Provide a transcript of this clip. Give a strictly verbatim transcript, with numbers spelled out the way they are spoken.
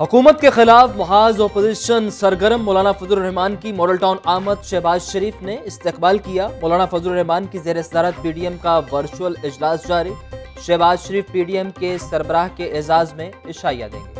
हुकूमत के खिलाफ महाज अपोजिशन सरगर्म मौलाना फजल रहमान की मॉडल टाउन आमद शहबाज शरीफ ने इस्तकबाल किया। मौलाना फजल रहमान की ज़ेर सदारत पी डी एम का वर्चुअल इजलास जारी। Shehbaz Sharif P D M के सरबराह के एजाज़ में इशाया देंगे।